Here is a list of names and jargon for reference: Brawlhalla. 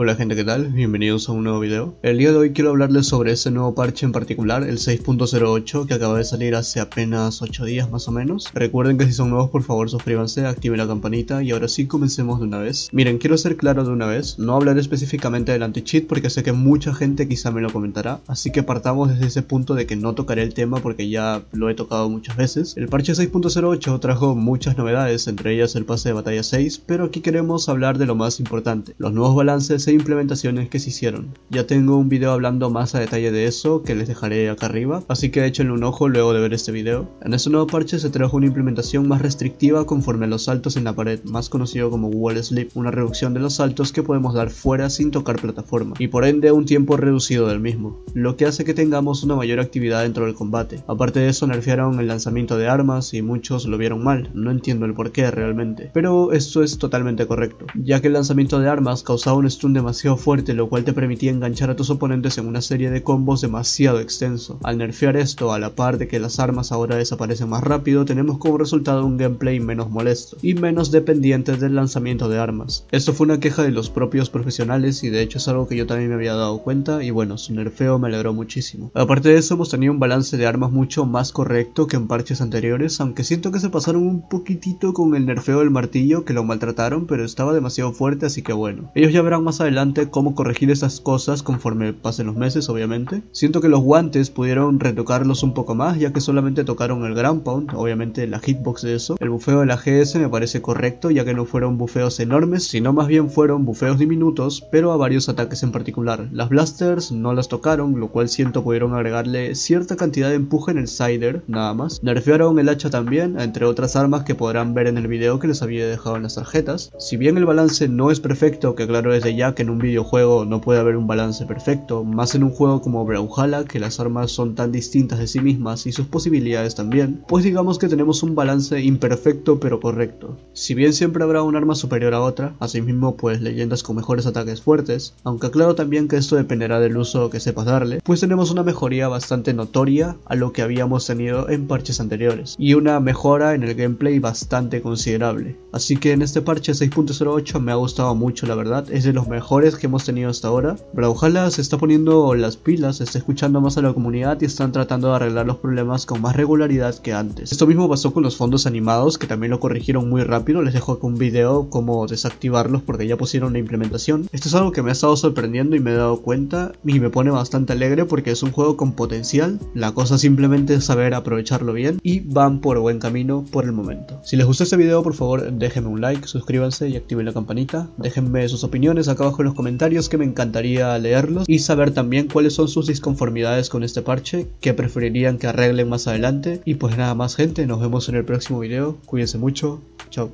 Hola gente, ¿qué tal? Bienvenidos a un nuevo video. El día de hoy quiero hablarles sobre este nuevo parche en particular, el 6.08, que acaba de salir hace apenas 8 días más o menos. Recuerden que si son nuevos, por favor suscríbanse, activen la campanita y ahora sí comencemos de una vez. Miren, quiero ser claro de una vez, no hablaré específicamente del anti-cheat porque sé que mucha gente quizá me lo comentará, así que partamos desde ese punto de que no tocaré el tema porque ya lo he tocado muchas veces. El parche 6.08 trajo muchas novedades, entre ellas el pase de batalla 6, pero aquí queremos hablar de lo más importante, los nuevos balances e implementaciones que se hicieron. Ya tengo un video hablando más a detalle de eso que les dejaré acá arriba, así que échenle un ojo luego de ver este video. En este nuevo parche se trajo una implementación más restrictiva conforme a los saltos en la pared, más conocido como wall slip, una reducción de los saltos que podemos dar fuera sin tocar plataforma, y por ende un tiempo reducido del mismo, lo que hace que tengamos una mayor actividad dentro del combate. Aparte de eso, nerfearon el lanzamiento de armas y muchos lo vieron mal, no entiendo el porqué realmente, pero esto es totalmente correcto, ya que el lanzamiento de armas causaba un stun demasiado fuerte, lo cual te permitía enganchar a tus oponentes en una serie de combos demasiado extenso. Al nerfear esto, a la par de que las armas ahora desaparecen más rápido, tenemos como resultado un gameplay menos molesto y menos dependiente del lanzamiento de armas. Esto fue una queja de los propios profesionales y de hecho es algo que yo también me había dado cuenta, y bueno, su nerfeo me alegró muchísimo. Aparte de eso, hemos tenido un balance de armas mucho más correcto que en parches anteriores, aunque siento que se pasaron un poquitito con el nerfeo del martillo, que lo maltrataron, pero estaba demasiado fuerte, así que bueno, ellos ya verán más adelante cómo corregir esas cosas conforme pasen los meses, obviamente. Siento que los guantes pudieron retocarlos un poco más, ya que solamente tocaron el ground pound, obviamente la hitbox de eso. El bufeo de la GS me parece correcto, ya que no fueron bufeos enormes, sino más bien fueron bufeos diminutos, pero a varios ataques en particular. Las blasters no las tocaron, lo cual siento pudieron agregarle cierta cantidad de empuje en el sider, nada más. Nerfearon el hacha también, entre otras armas que podrán ver en el video que les había dejado en las tarjetas. Si bien el balance no es perfecto, que claro desde ya que en un videojuego no puede haber un balance perfecto, más en un juego como Brawlhalla, que las armas son tan distintas de sí mismas y sus posibilidades también, pues digamos que tenemos un balance imperfecto pero correcto. Si bien siempre habrá un arma superior a otra, asimismo pues leyendas con mejores ataques fuertes, aunque aclaro también que esto dependerá del uso que sepas darle, pues tenemos una mejoría bastante notoria a lo que habíamos tenido en parches anteriores, y una mejora en el gameplay bastante considerable. Así que en este parche 6.08 me ha gustado mucho, la verdad, es de los mejores que hemos tenido hasta ahora. Brawlhalla se está poniendo las pilas, se está escuchando más a la comunidad y están tratando de arreglar los problemas con más regularidad que antes. Esto mismo pasó con los fondos animados, que también lo corrigieron muy rápido. Les dejo acá un video cómo desactivarlos porque ya pusieron la implementación. Esto es algo que me ha estado sorprendiendo y me he dado cuenta, y me pone bastante alegre porque es un juego con potencial. La cosa simplemente es saber aprovecharlo bien, y van por buen camino por el momento. Si les gustó este video, por favor déjenme un like, suscríbanse y activen la campanita. Déjenme sus opiniones acá abajo en los comentarios, que me encantaría leerlos y saber también cuáles son sus disconformidades con este parche, qué preferirían que arreglen más adelante. Y pues nada más gente, nos vemos en el próximo video, cuídense mucho, chao.